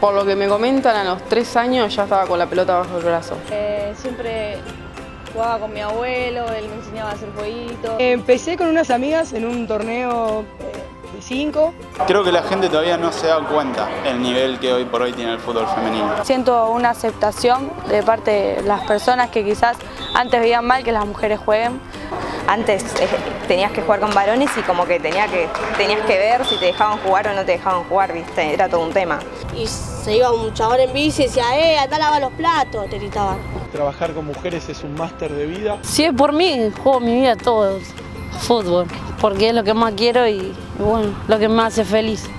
Por lo que me comentan, a los 3 años ya estaba con la pelota bajo el brazo. Siempre jugaba con mi abuelo, él me enseñaba a hacer jueguitos. Empecé con unas amigas en un torneo de 5. Creo que la gente todavía no se da cuenta el nivel que hoy por hoy tiene el fútbol femenino. Siento una aceptación de parte de las personas que quizás antes veían mal que las mujeres jueguen. Antes tenías que jugar con varones y como que tenías que ver si te dejaban jugar o no te dejaban jugar, ¿viste? Era todo un tema. Y se iba un chabón en bici y decía, acá lava los platos, te gritaban. Trabajar con mujeres es un máster de vida. Si es por mí, juego mi vida todo, fútbol, porque es lo que más quiero y bueno, lo que me hace feliz.